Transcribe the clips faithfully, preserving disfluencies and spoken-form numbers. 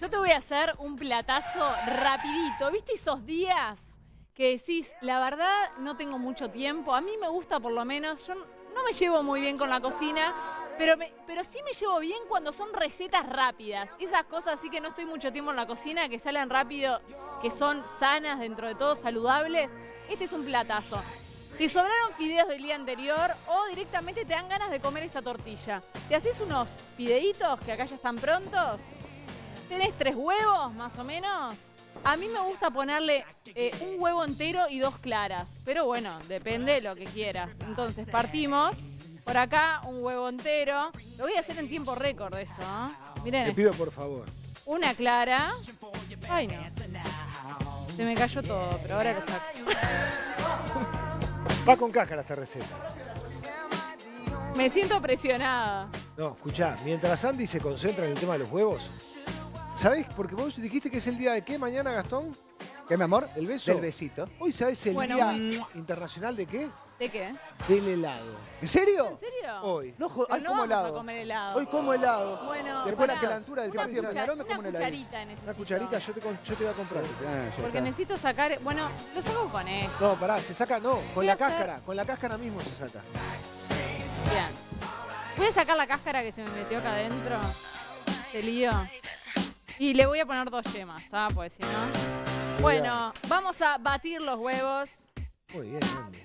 Yo te voy a hacer un platazo rapidito. ¿Viste esos días que decís, la verdad, no tengo mucho tiempo? A mí me gusta, por lo menos. Yo no me llevo muy bien con la cocina, pero, me, pero sí me llevo bien cuando son recetas rápidas. Esas cosas sí que no estoy mucho tiempo en la cocina, que salen rápido, que son sanas dentro de todo, saludables. Este es un platazo. Te sobraron fideos del día anterior o directamente te dan ganas de comer esta tortilla. Te haces unos fideitos, que acá ya están prontos. Tenés tres huevos, más o menos. A mí me gusta ponerle eh, un huevo entero y dos claras. Pero bueno, depende de lo que quieras. Entonces partimos. Por acá, un huevo entero. Lo voy a hacer en tiempo récord esto, ¿eh? Miren. Te pido por favor. Una clara. Ay, no. Se me cayó todo, pero ahora lo saco. Va con cáscara esta receta. Me siento presionada. No, escuchá, mientras Andy se concentra en el tema de los huevos, ¿sabés? Porque vos dijiste que es el día de qué mañana, Gastón. ¿Qué, mi amor? El beso. El besito. Hoy, ¿sabés el bueno, día mm. internacional de qué? ¿De qué? Del helado. ¿En serio? ¿En serio? Hoy. No, hoy no como helado. Comer helado. Hoy como helado. Bueno, después la calentura del partido de Peñarol me como un helado. Una cucharita necesito. Una cucharita yo te, yo te voy a comprar. Ah, porque está. Necesito sacar... Bueno, lo saco con esto. No, pará, se saca no, con la cáscara. Hacer... Con la cáscara mismo se saca. Bien. Voy a sacar la cáscara que se me metió acá adentro. Este lío. Y le voy a poner dos yemas, ¿sabes? Porque si no... Bueno, vamos a batir los huevos. Muy bien, Andy.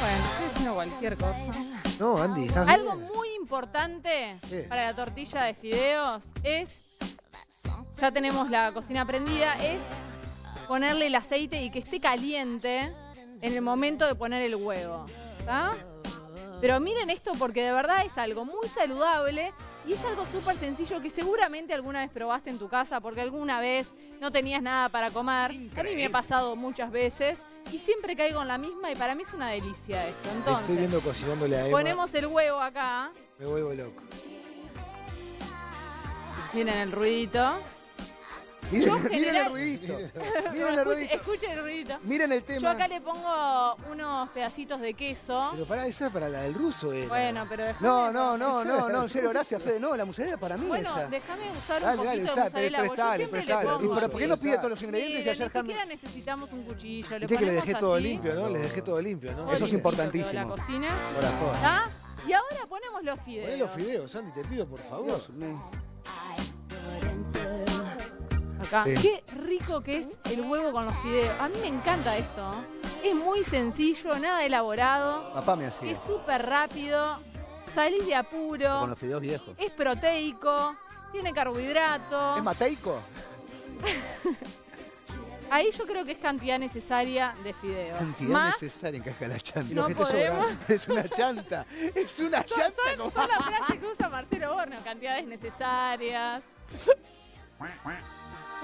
Bueno, estoy haciendo cualquier cosa. No, Andy, estás bien. Algo muy importante ¿Qué? para la tortilla de fideos es, ya tenemos la cocina prendida, es ponerle el aceite y que esté caliente en el momento de poner el huevo, ¿está? Pero miren esto porque de verdad es algo muy saludable. Y es algo súper sencillo que seguramente alguna vez probaste en tu casa porque alguna vez no tenías nada para comer. Increíble. A mí me ha pasado muchas veces y siempre caigo en la misma y para mí es una delicia esto. Entonces, estoy viendo cocinándole a Emma. Ponemos el huevo acá. Me vuelvo loco. Miren el ruidito. Miren, general... miren el ruidito. Miren el ruidito. Escuchen el ruidito. Miren el tema. Yo acá le pongo unos pedacitos de queso. Pero pará, esa para la del ruso era. Bueno, pero déjame. No, no, no, no, no, cero, gracias, Fede. No, la mozzarella para mí bueno, esa. Bueno, déjame usar un dale, poquito dale, de mozzarella. Yo siempre le pongo. ¿Y por qué no pide todos los ingredientes y ayer Ni siquiera necesitamos un cuchillo. Le que le dejé así. todo limpio, ¿no? Les dejé todo limpio, ¿no? Eso es importantísimo. La cocina. ¿Está? Y ahora ponemos los fideos. Poné los fideos, Andy, te pido, por favor. Sí. Qué rico que es el huevo con los fideos. A mí me encanta esto. Es muy sencillo, nada elaborado. Papá me hacía. Es súper rápido. Salís de apuro. Pero con los fideos viejos. Es proteico. Tiene carbohidrato. ¿Es mateico? Ahí yo creo que es cantidad necesaria de fideos. Cantidad Más, necesaria encaja la chanta. Y lo no que te es una chanta. Es una no, chanta. Son, son las frases que usa Marcelo Borno. Cantidades necesarias.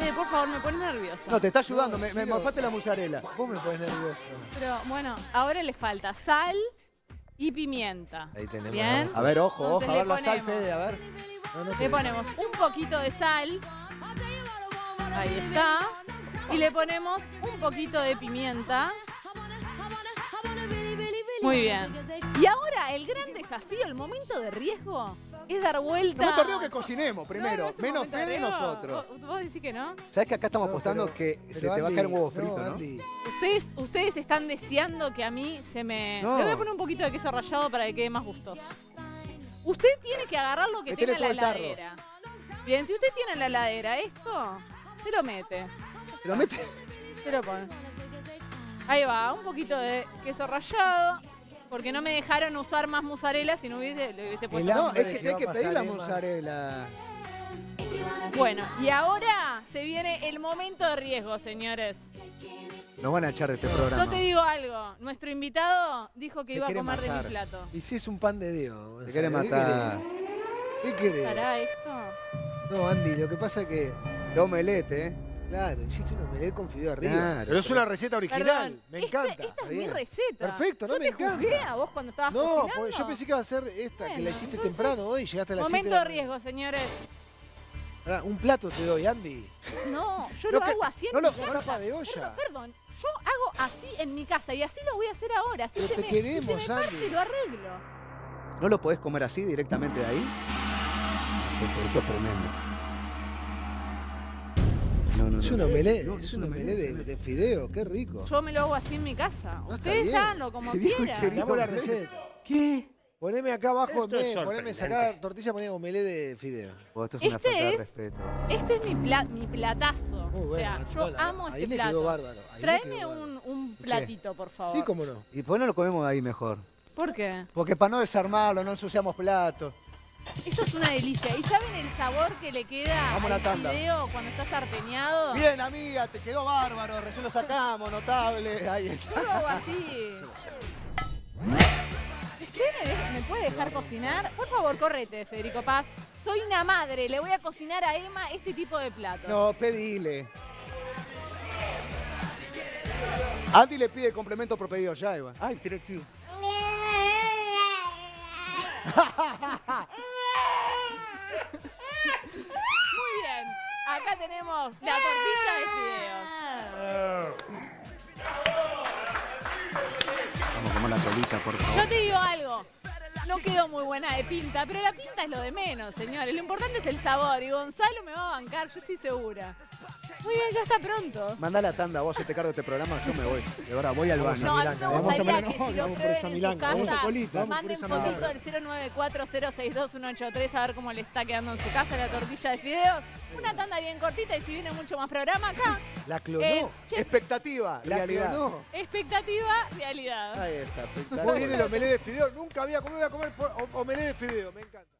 Eh, por favor, me pones nerviosa. No, te está ayudando, no, me, me morfaste la mozzarella. Vos me pones nerviosa. Pero bueno, ahora le falta sal y pimienta. Ahí tenemos. ¿Bien? A ver, ojo, Entonces ojo, a ver la sal, Fede, a ver. No, no, le Fede. ponemos un poquito de sal. Ahí está. Y le ponemos un poquito de pimienta. Muy bien. Y ahora el gran desafío, el momento de riesgo, es dar vuelta. No, no te río que cocinemos primero, no, no menos Fede y nosotros. ¿Vos decís que no? ¿Sabés que acá estamos no, apostando pero, que pero se Andy, te va a caer un huevo frito, no? ¿no? Ustedes, ustedes están deseando que a mí se me... No. Le voy a poner un poquito de queso rallado para que quede más gustoso. Usted tiene que agarrar lo que Metele tenga en la heladera. Bien, si usted tiene en la heladera esto, se lo mete. ¿Se lo mete? Se lo pone. Ahí va, un poquito de queso rallado. Porque no me dejaron usar más mozzarella, si no hubiese, le hubiese puesto... No, es que hay que pedir la mozzarella. Bueno, y ahora se viene el momento de riesgo, señores. Nos van a echar de este programa. Yo te digo algo. Nuestro invitado dijo que iba a comer de mi plato. Y si es un pan de Dios. Se quiere matar. ¿Qué querés? ¿Estará esto? No, Andy, lo que pasa es que... Lo omelete, ¿eh? Claro, hiciste un omelette con fideo arriba. Claro, pero es una receta original, perdón, me encanta. Esta, esta es mi receta. Perfecto, no, no me encanta. ¿Te juzgué a vos cuando estabas cocinando? No, pues yo pensé que iba a ser esta, bueno, que la hiciste entonces, temprano hoy, llegaste a las siete de la mañana. Momento de riesgo, señores. Ahora, un plato te doy, Andy. No, yo no, lo que, hago así en no, mi casa. No, tapa de olla. Perdón, perdón, yo hago así en mi casa y así lo voy a hacer ahora. Así se te me, queremos, se me parte y lo arreglo. ¿No lo podés comer así directamente de ahí? Perfecto, es tremendo. No, no, no. Es un omelé, no, es un omelé de, de fideo, qué rico. Yo me lo hago así en mi casa. No, ustedes háganlo como quieran. Dame la receta. ¿Qué? Poneme acá abajo, me, poneme sacar tortilla, poneme omelé de fideo. Oh, esto es este una falta de es, respeto. Este es mi, pla, mi platazo. Muy bueno, o sea, yo hola, amo ahí este plato. Le quedó bárbaro. Ahí Traeme le quedó bárbaro. Un, un platito, ¿qué? Por favor. Sí, cómo no. ¿Y por qué no lo comemos ahí mejor? ¿Por qué? Porque para no desarmarlo, no ensuciamos platos. Esto es una delicia. ¿Y saben el sabor que le queda Vamos al fideo cuando está sarteñado? Bien, amiga, te quedó bárbaro. Recién lo sacamos, notable. Ahí está. Yo lo hago así. ¿Usted me, me puede dejar cocinar? Por favor, córrete, Federico Paz. Soy una madre. Le voy a cocinar a Emma este tipo de plato. No, pedile. Andy le pide complemento por pedido ya, Eva. Ay, pero chido. Muy bien, acá tenemos la tortilla de fideos. Vamos a comer la colita, por favor. Yo te digo algo, no quedó muy buena de pinta, pero la pinta es lo de menos, señores. Lo importante es el sabor y Gonzalo me va a bancar, yo estoy segura. Muy bien, ya está pronto. Mandá la tanda, vos, yo te cargo este programa, yo me voy. De verdad, voy al baño. No, a mí me gustaría que si lo prueben en su casa, manden fotito al cero nueve cuatro cero seis dos uno ocho tres a ver cómo le está quedando en su casa la tortilla de fideos. Una tanda bien cortita y si viene mucho más programa acá. La clonó. Eh, expectativa, la realidad. Clonó. Expectativa, realidad. Ahí está, expectativa. Vos viene el omelé de fideos, nunca había comido, voy a comer omelé de fideos, me encanta.